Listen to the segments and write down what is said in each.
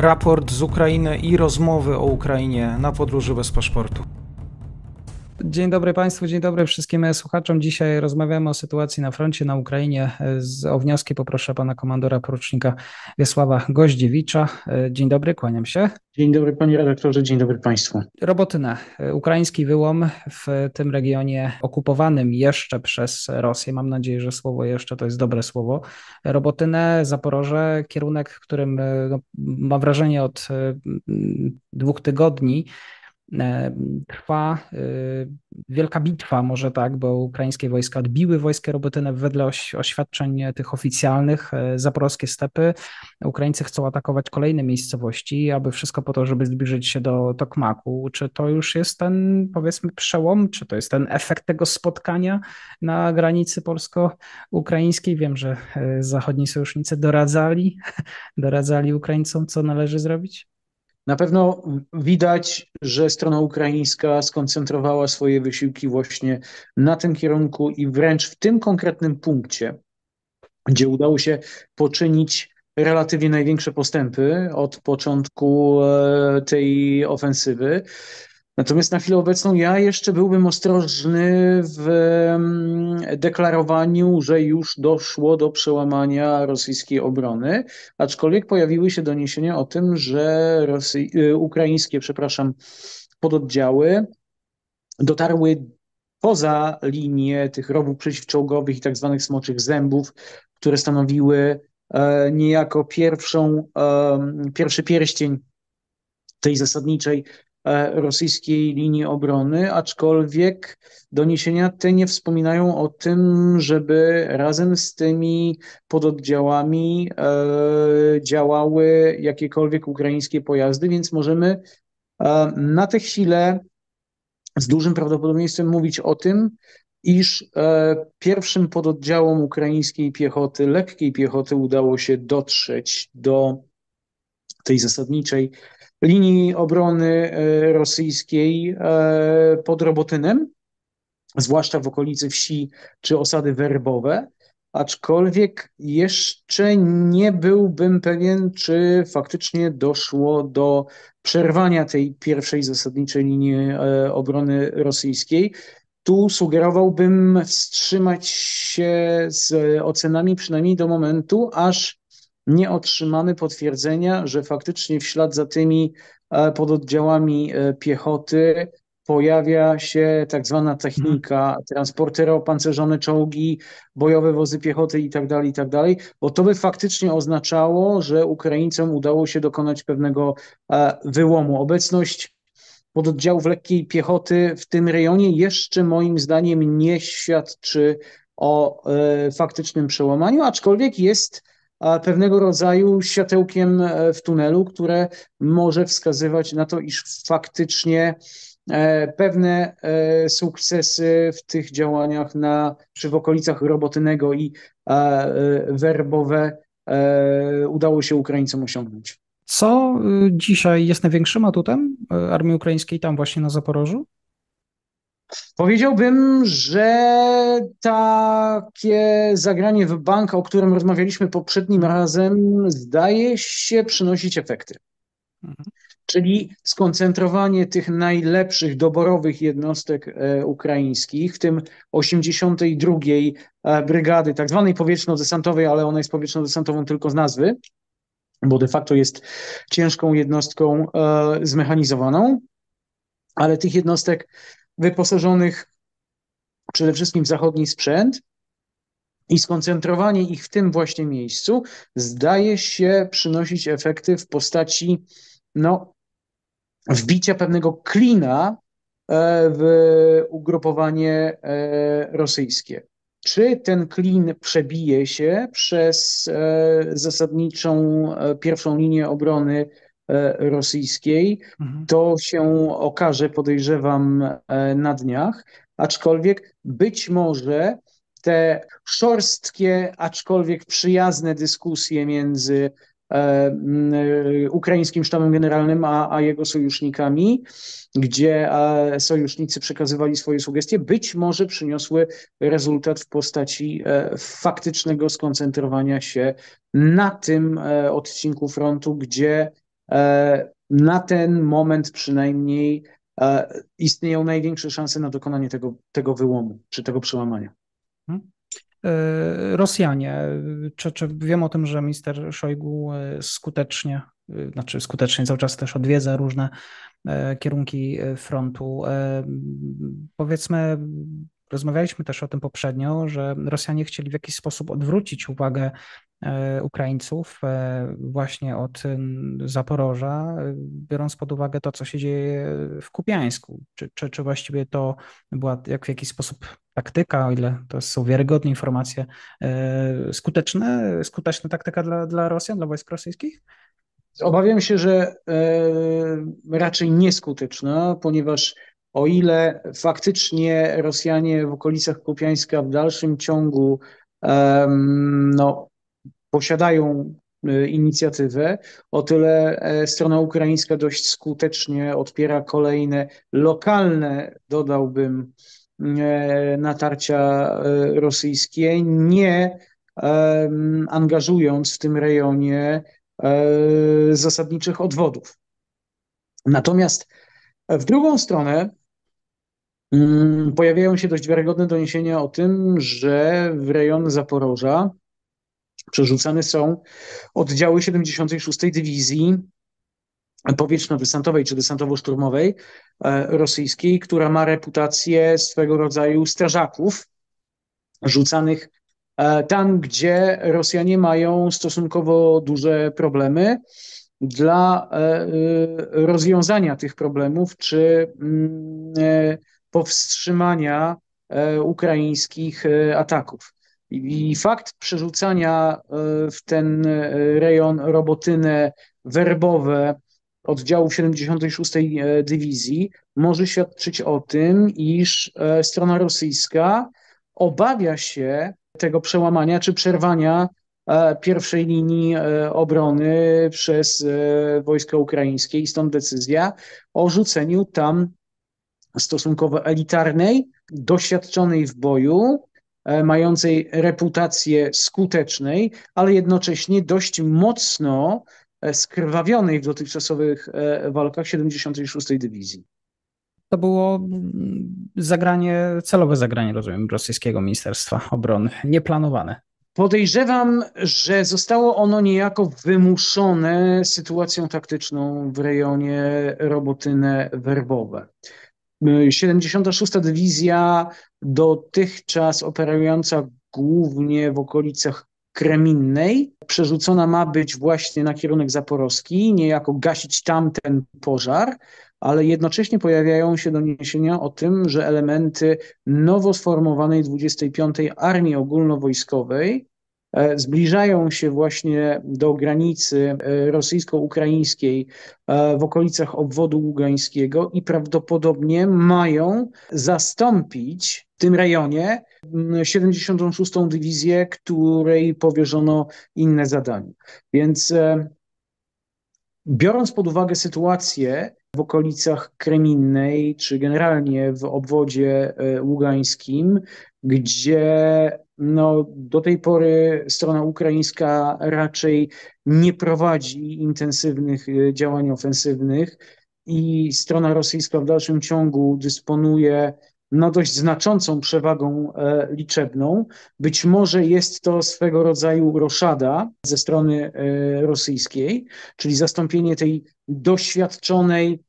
raport z Ukrainy i rozmowy o Ukrainie na podróży bez paszportu. Dzień dobry Państwu, dzień dobry wszystkim słuchaczom. Dzisiaj rozmawiamy o sytuacji na froncie, na Ukrainie. O wnioski poproszę pana komandora porucznika Wiesława Goździewicza. Dzień dobry, kłaniam się. Dzień dobry panie redaktorze, dzień dobry Państwu. Robotyna, ukraiński wyłom w tym regionie okupowanym jeszcze przez Rosję. Mam nadzieję, że słowo jeszcze to jest dobre słowo. Robotynę, Zaporoże, kierunek, którym mam wrażenie od 2 tygodni trwa wielka bitwa, może tak, bo ukraińskie wojska odbiły wojska Robotynę wedle oświadczeń tych oficjalnych. Zaporowskie stepy. Ukraińcy chcą atakować kolejne miejscowości, aby wszystko po to, żeby zbliżyć się do Tokmaku. Czy to już jest ten, powiedzmy, przełom? Czy to jest ten efekt tego spotkania na granicy polsko-ukraińskiej? Wiem, że zachodni sojusznicy doradzali Ukraińcom, co należy zrobić. Na pewno widać, że strona ukraińska skoncentrowała swoje wysiłki właśnie na tym kierunku i wręcz w tym konkretnym punkcie, gdzie udało się poczynić relatywnie największe postępy od początku tej ofensywy. Natomiast na chwilę obecną ja jeszcze byłbym ostrożny w deklarowaniu, że już doszło do przełamania rosyjskiej obrony, aczkolwiek pojawiły się doniesienia o tym, że ukraińskie pododdziały dotarły poza linię tych rowów przeciwczołgowych i tak zwanych smoczych zębów, które stanowiły niejako pierwszy pierścień tej zasadniczej rosyjskiej linii obrony, aczkolwiek doniesienia te nie wspominają o tym, żeby razem z tymi pododdziałami działały jakiekolwiek ukraińskie pojazdy, więc możemy na tę chwilę z dużym prawdopodobieństwem mówić o tym, iż pierwszym pododdziałom ukraińskiej piechoty, lekkiej piechoty udało się dotrzeć do tej zasadniczej linii obrony rosyjskiej pod Robotynem, zwłaszcza w okolicy wsi czy osady Werbowe, aczkolwiek jeszcze nie byłbym pewien, czy faktycznie doszło do przerwania tej pierwszej zasadniczej linii obrony rosyjskiej. Tu sugerowałbym wstrzymać się z ocenami przynajmniej do momentu, aż nie otrzymamy potwierdzenia, że faktycznie w ślad za tymi pododdziałami piechoty pojawia się tak zwana technika, transportery opancerzone, czołgi, bojowe wozy piechoty itd., bo to by faktycznie oznaczało, że Ukraińcom udało się dokonać pewnego wyłomu. Obecność pododdziałów lekkiej piechoty w tym rejonie jeszcze moim zdaniem nie świadczy o faktycznym przełamaniu, aczkolwiek jest pewnego rodzaju światełkiem w tunelu, które może wskazywać na to, iż faktycznie pewne sukcesy w tych działaniach czy w okolicach Robotynego i Werbowe udało się Ukraińcom osiągnąć. Co dzisiaj jest największym atutem armii ukraińskiej tam właśnie na Zaporożu? Powiedziałbym, że takie zagranie w bank, o którym rozmawialiśmy poprzednim razem, zdaje się przynosić efekty. Czyli skoncentrowanie tych najlepszych, doborowych jednostek ukraińskich, w tym 82. Brygady, tak zwanej powietrzno-desantowej, ale ona jest powietrzno-desantową tylko z nazwy, bo de facto jest ciężką jednostką zmechanizowaną, ale tych jednostek wyposażonych przede wszystkim w zachodni sprzęt i skoncentrowanie ich w tym właśnie miejscu zdaje się przynosić efekty w postaci wbicia pewnego klina w ugrupowanie rosyjskie. Czy ten klin przebije się przez zasadniczą pierwszą linię obrony rosyjskiej, to się okaże, podejrzewam, na dniach, aczkolwiek być może te szorstkie, aczkolwiek przyjazne dyskusje między ukraińskim sztabem generalnym a jego sojusznikami, gdzie sojusznicy przekazywali swoje sugestie, być może przyniosły rezultat w postaci faktycznego skoncentrowania się na tym odcinku frontu, gdzie na ten moment przynajmniej istnieją największe szanse na dokonanie tego wyłomu czy tego przełamania. Rosjanie, czy wiem o tym, że minister Szojgu skutecznie cały czas też odwiedza różne kierunki frontu. Powiedzmy, rozmawialiśmy też o tym poprzednio, że Rosjanie chcieli w jakiś sposób odwrócić uwagę Ukraińców właśnie od Zaporoża, biorąc pod uwagę to, co się dzieje w Kupiańsku. Czy właściwie to była w jakiś sposób taktyka, o ile to są wiarygodne informacje, skuteczna taktyka dla Rosjan, dla wojsk rosyjskich? Obawiam się, że raczej nieskuteczna, ponieważ o ile faktycznie Rosjanie w okolicach Kupiańska w dalszym ciągu posiadają inicjatywę, o tyle strona ukraińska dość skutecznie odpiera kolejne lokalne, dodałbym, natarcia rosyjskie, nie angażując w tym rejonie zasadniczych odwodów. Natomiast w drugą stronę pojawiają się dość wiarygodne doniesienia o tym, że w rejon Zaporoża przerzucane są oddziały 76. Dywizji Powietrzno-Desantowej czy Desantowo-Szturmowej rosyjskiej, która ma reputację swego rodzaju strażaków rzucanych tam, gdzie Rosjanie mają stosunkowo duże problemy. Dla rozwiązania tych problemów czy powstrzymania ukraińskich ataków. I fakt przerzucania w ten rejon Robotynę, Werbowe oddziału 76. Dywizji może świadczyć o tym, iż strona rosyjska obawia się tego przełamania czy przerwania pierwszej linii obrony przez wojska ukraińskie i stąd decyzja o rzuceniu tam stosunkowo elitarnej, doświadczonej w boju, mającej reputację skutecznej, ale jednocześnie dość mocno skrwawionej w dotychczasowych walkach 76. Dywizji. To było celowe zagranie, rozumiem, rosyjskiego Ministerstwa Obrony, nieplanowane. Podejrzewam, że zostało ono niejako wymuszone sytuacją taktyczną w rejonie Robotynę-Werbowe. 76. Dywizja, dotychczas operująca głównie w okolicach Kreminnej, przerzucona ma być właśnie na kierunek zaporowski, niejako gasić tamten pożar, ale jednocześnie pojawiają się doniesienia o tym, że elementy nowo sformowanej 25. Armii Ogólnowojskowej zbliżają się właśnie do granicy rosyjsko-ukraińskiej w okolicach obwodu ługańskiego i prawdopodobnie mają zastąpić w tym rejonie 76. Dywizję, której powierzono inne zadanie. Więc biorąc pod uwagę sytuację w okolicach Kreminnej, czy generalnie w obwodzie ługańskim, gdzie do tej pory strona ukraińska raczej nie prowadzi intensywnych działań ofensywnych i strona rosyjska w dalszym ciągu dysponuje dość znaczącą przewagą liczebną. Być może jest to swego rodzaju roszada ze strony rosyjskiej, czyli zastąpienie tej doświadczonej,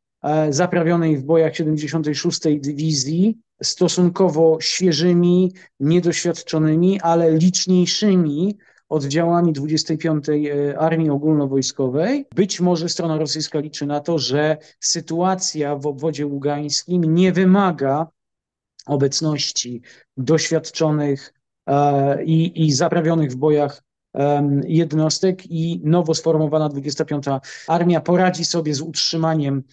zaprawionej w bojach 76. Dywizji stosunkowo świeżymi, niedoświadczonymi, ale liczniejszymi oddziałami 25. Armii Ogólnowojskowej. Być może strona rosyjska liczy na to, że sytuacja w obwodzie ługańskim nie wymaga obecności doświadczonych i zaprawionych w bojach jednostek i nowo sformowana 25. Armia poradzi sobie z utrzymaniem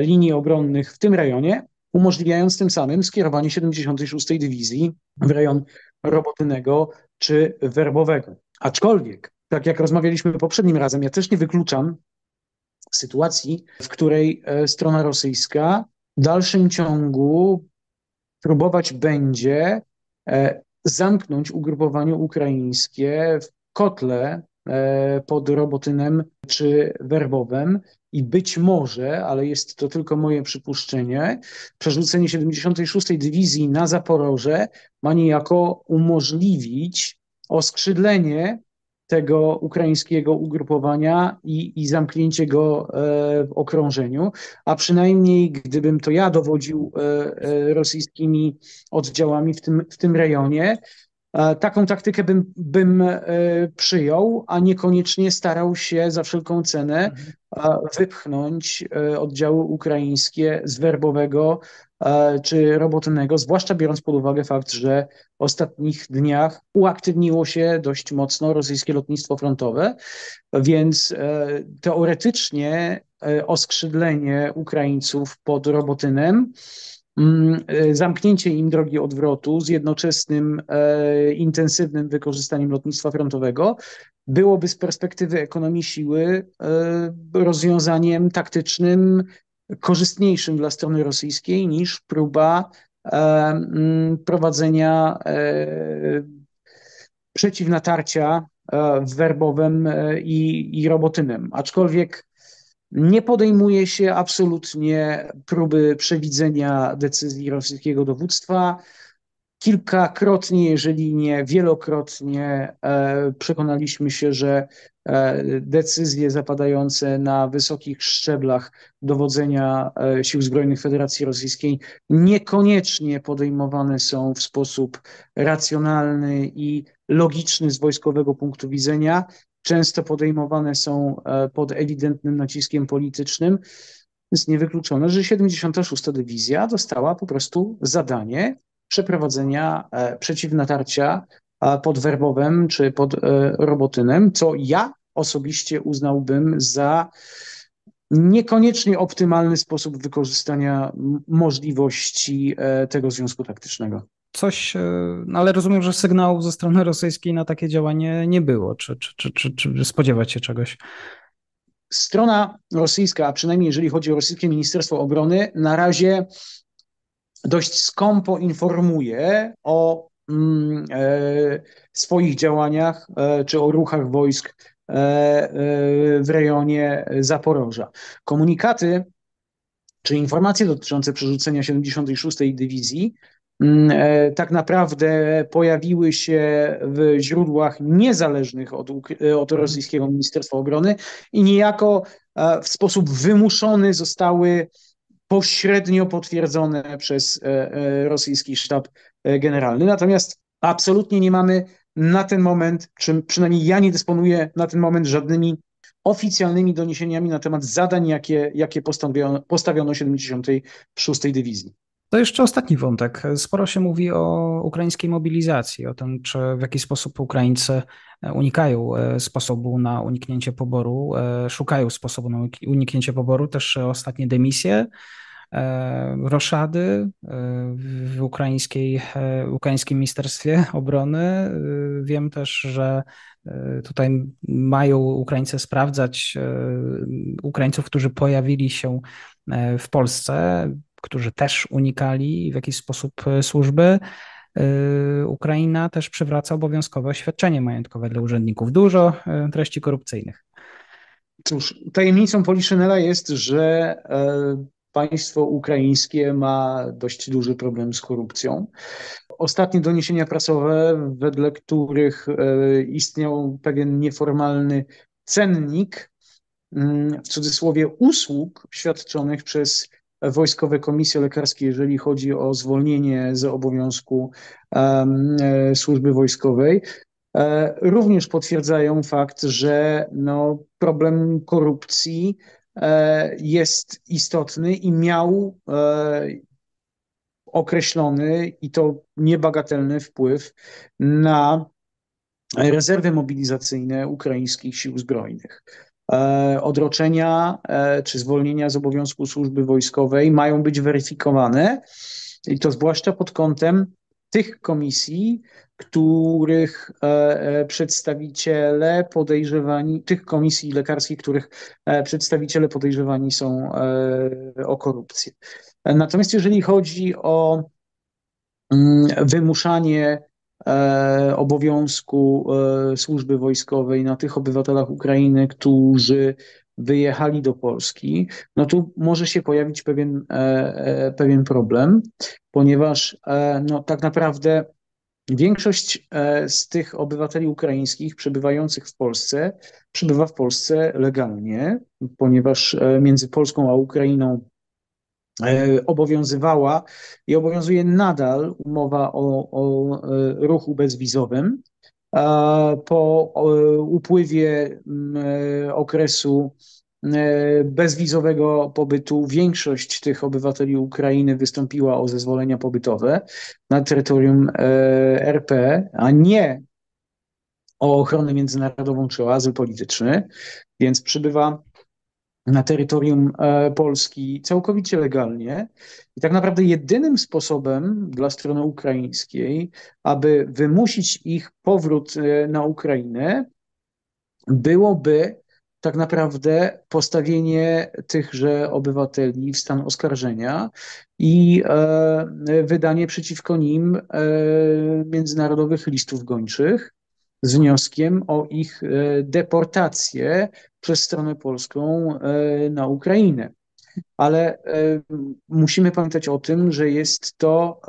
linii obronnych w tym rejonie, umożliwiając tym samym skierowanie 76. Dywizji w rejon Robotynego czy Werbowego. Aczkolwiek, tak jak rozmawialiśmy poprzednim razem, ja też nie wykluczam sytuacji, w której strona rosyjska w dalszym ciągu próbować będzie zamknąć ugrupowanie ukraińskie w kotle pod Robotynem czy Werbowem i być może, ale jest to tylko moje przypuszczenie, przerzucenie 76. Dywizji na Zaporoże ma niejako umożliwić oskrzydlenie tego ukraińskiego ugrupowania i zamknięcie go w okrążeniu, a przynajmniej gdybym to ja dowodził rosyjskimi oddziałami w tym rejonie, taką taktykę bym przyjął, a niekoniecznie starał się za wszelką cenę wypchnąć oddziały ukraińskie z Werbowego czy Robotynego, zwłaszcza biorąc pod uwagę fakt, że w ostatnich dniach uaktywniło się dość mocno rosyjskie lotnictwo frontowe, więc teoretycznie oskrzydlenie Ukraińców pod Robotynem, zamknięcie im drogi odwrotu z jednoczesnym intensywnym wykorzystaniem lotnictwa frontowego byłoby z perspektywy ekonomii siły rozwiązaniem taktycznym korzystniejszym dla strony rosyjskiej niż próba prowadzenia przeciwnatarcia Werbowem i Robotynem. Aczkolwiek nie podejmuje się absolutnie próby przewidzenia decyzji rosyjskiego dowództwa. Kilkakrotnie, jeżeli nie wielokrotnie, przekonaliśmy się, że decyzje zapadające na wysokich szczeblach dowodzenia Sił Zbrojnych Federacji Rosyjskiej niekoniecznie podejmowane są w sposób racjonalny i logiczny z wojskowego punktu widzenia. Często podejmowane są pod ewidentnym naciskiem politycznym. Jest niewykluczone, że 76. Dywizja dostała po prostu zadanie przeprowadzenia przeciwnatarcia pod Werbowem czy pod Robotynem, co ja osobiście uznałbym za niekoniecznie optymalny sposób wykorzystania możliwości tego związku taktycznego. Coś, ale rozumiem, że sygnałów ze strony rosyjskiej na takie działanie nie było. Czy spodziewać się czegoś? Strona rosyjska, a przynajmniej jeżeli chodzi o rosyjskie Ministerstwo Obrony, na razie dość skąpo informuje o swoich działaniach czy o ruchach wojsk w rejonie Zaporoża. Komunikaty czy informacje dotyczące przerzucenia 76. Dywizji tak naprawdę pojawiły się w źródłach niezależnych od rosyjskiego Ministerstwa Obrony i niejako w sposób wymuszony zostały pośrednio potwierdzone przez rosyjski sztab generalny. Natomiast absolutnie nie mamy na ten moment, czy przynajmniej ja nie dysponuję na ten moment żadnymi oficjalnymi doniesieniami na temat zadań, jakie postawiono 76. Dywizji. To jeszcze ostatni wątek. Sporo się mówi o ukraińskiej mobilizacji, o tym, czy w jaki sposób Ukraińcy unikają sposobu na uniknięcie poboru, szukają sposobu na uniknięcie poboru, też ostatnie dymisje, roszady w ukraińskim Ministerstwie Obrony. Wiem też, że tutaj mają Ukraińcy sprawdzać Ukraińców, którzy pojawili się w Polsce, którzy też unikali w jakiś sposób służby. Ukraina też przywraca obowiązkowe oświadczenie majątkowe dla urzędników. Dużo treści korupcyjnych. Cóż, tajemnicą Poliszynela jest, że państwo ukraińskie ma dość duży problem z korupcją. Ostatnie doniesienia prasowe, wedle których istniał pewien nieformalny cennik, w cudzysłowie, usług świadczonych przez wojskowe komisje lekarskie, jeżeli chodzi o zwolnienie z obowiązku służby wojskowej, również potwierdzają fakt, że no, problem korupcji jest istotny i miał określony i to niebagatelny wpływ na rezerwy mobilizacyjne ukraińskich sił zbrojnych. Odroczenia czy zwolnienia z obowiązku służby wojskowej mają być weryfikowane i to zwłaszcza pod kątem tych komisji, których przedstawiciele podejrzewani, tych komisji lekarskich, których przedstawiciele podejrzewani są o korupcję. Natomiast jeżeli chodzi o wymuszanie obowiązku służby wojskowej na tych obywatelach Ukrainy, którzy wyjechali do Polski, no tu może się pojawić pewien problem, ponieważ no, tak naprawdę większość z tych obywateli ukraińskich przebywających w Polsce przebywa w Polsce legalnie, ponieważ między Polską a Ukrainą obowiązywała i obowiązuje nadal umowa o ruchu bezwizowym. Po upływie okresu bezwizowego pobytu większość tych obywateli Ukrainy wystąpiła o zezwolenia pobytowe na terytorium RP, a nie o ochronę międzynarodową czy o azyl polityczny, więc przybywa na terytorium Polski całkowicie legalnie i tak naprawdę jedynym sposobem dla strony ukraińskiej, aby wymusić ich powrót na Ukrainę, byłoby tak naprawdę postawienie tychże obywateli w stan oskarżenia i wydanie przeciwko nim międzynarodowych listów gończych z wnioskiem o ich deportację przez stronę polską na Ukrainę. Ale musimy pamiętać o tym, że jest to,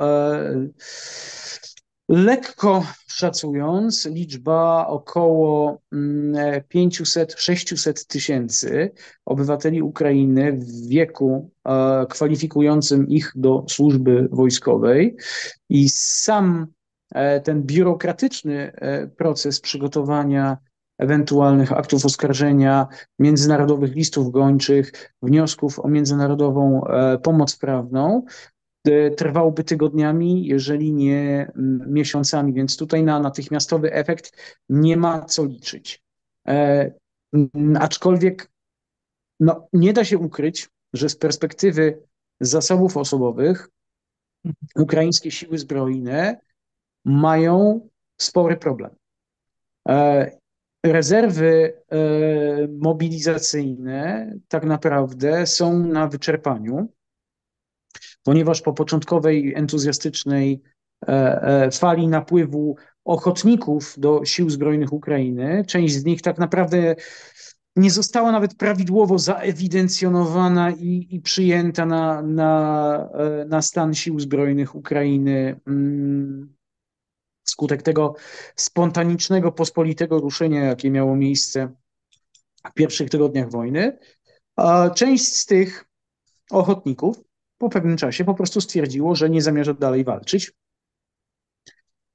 lekko szacując, liczba około 500-600 tysięcy obywateli Ukrainy w wieku kwalifikującym ich do służby wojskowej i sam ten biurokratyczny proces przygotowania ewentualnych aktów oskarżenia, międzynarodowych listów gończych, wniosków o międzynarodową pomoc prawną trwałby tygodniami, jeżeli nie miesiącami, więc tutaj na natychmiastowy efekt nie ma co liczyć. Aczkolwiek no, nie da się ukryć, że z perspektywy zasobów osobowych ukraińskie siły zbrojne mają spory problem. Rezerwy mobilizacyjne tak naprawdę są na wyczerpaniu, ponieważ po początkowej entuzjastycznej fali napływu ochotników do sił zbrojnych Ukrainy, część z nich tak naprawdę nie została nawet prawidłowo zaewidencjonowana i przyjęta na stan sił zbrojnych Ukrainy. Wskutek tego spontanicznego, pospolitego ruszenia, jakie miało miejsce w pierwszych tygodniach wojny, część z tych ochotników po pewnym czasie po prostu stwierdziło, że nie zamierza dalej walczyć.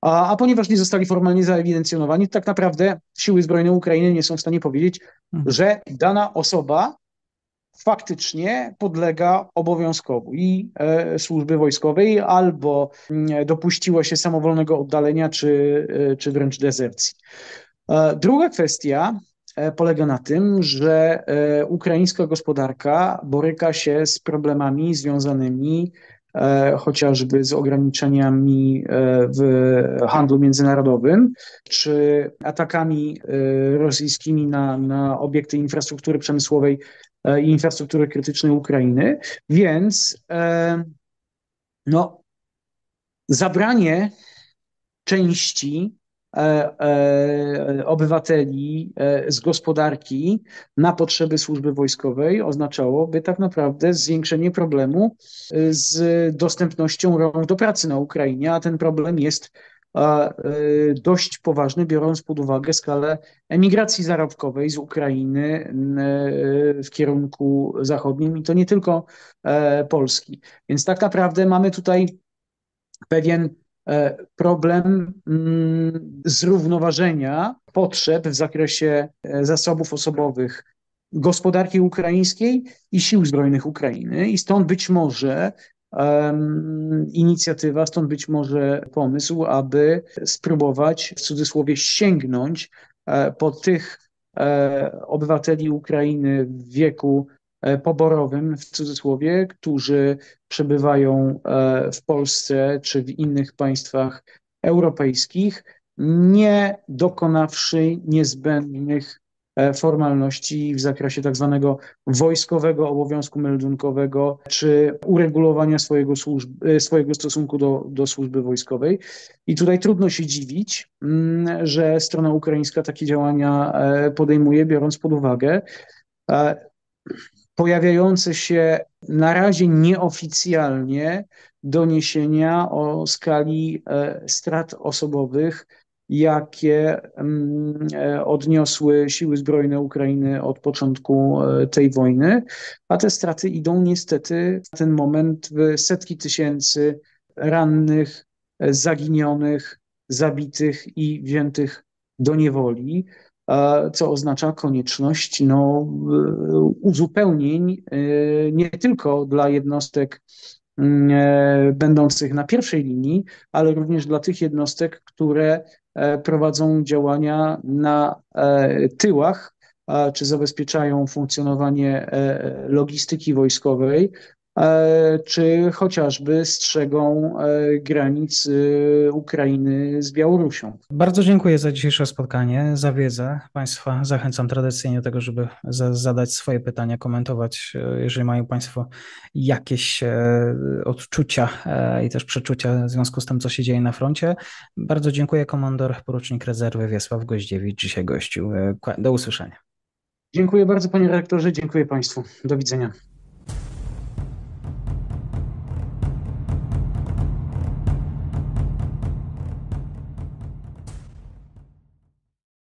A ponieważ nie zostali formalnie zaewidencjonowani, tak naprawdę siły zbrojne Ukrainy nie są w stanie powiedzieć, że dana osoba faktycznie podlega obowiązkowi służby wojskowej albo dopuściła się samowolnego oddalenia czy wręcz dezercji. Druga kwestia polega na tym, że ukraińska gospodarka boryka się z problemami związanymi chociażby z ograniczeniami w handlu międzynarodowym, czy atakami rosyjskimi na obiekty infrastruktury przemysłowej i infrastruktury krytycznej Ukrainy, więc no, zabranie części obywateli z gospodarki na potrzeby służby wojskowej oznaczałoby tak naprawdę zwiększenie problemu z dostępnością rąk do pracy na Ukrainie, a ten problem jest dość poważny, biorąc pod uwagę skalę emigracji zarobkowej z Ukrainy w kierunku zachodnim i to nie tylko Polski. Więc tak naprawdę mamy tutaj pewien problem zrównoważenia potrzeb w zakresie zasobów osobowych gospodarki ukraińskiej i sił zbrojnych Ukrainy i stąd być może inicjatywa, stąd być może pomysł, aby spróbować w cudzysłowie sięgnąć po tych obywateli Ukrainy w wieku poborowym, w cudzysłowie, którzy przebywają w Polsce czy w innych państwach europejskich, nie dokonawszy niezbędnych formalności w zakresie tak zwanego wojskowego obowiązku meldunkowego czy uregulowania swojego stosunku do służby wojskowej. I tutaj trudno się dziwić, że strona ukraińska takie działania podejmuje, biorąc pod uwagę pojawiające się na razie nieoficjalnie doniesienia o skali strat osobowych, jakie odniosły siły zbrojne Ukrainy od początku tej wojny, a te straty idą niestety w ten moment w setki tysięcy rannych, zaginionych, zabitych i wziętych do niewoli, co oznacza konieczność uzupełnień nie tylko dla jednostek będących na pierwszej linii, ale również dla tych jednostek, które prowadzą działania na tyłach, czy zabezpieczają funkcjonowanie logistyki wojskowej, czy chociażby strzegą granic Ukrainy z Białorusią. Bardzo dziękuję za dzisiejsze spotkanie, za wiedzę. Państwa zachęcam tradycyjnie do tego, żeby zadać swoje pytania, komentować, jeżeli mają Państwo jakieś odczucia i też przeczucia w związku z tym, co się dzieje na froncie. Bardzo dziękuję. Komandor porucznik rezerwy Wiesław Goździewicz dzisiaj gościł. Do usłyszenia. Dziękuję bardzo, panie redaktorze, dziękuję Państwu. Do widzenia.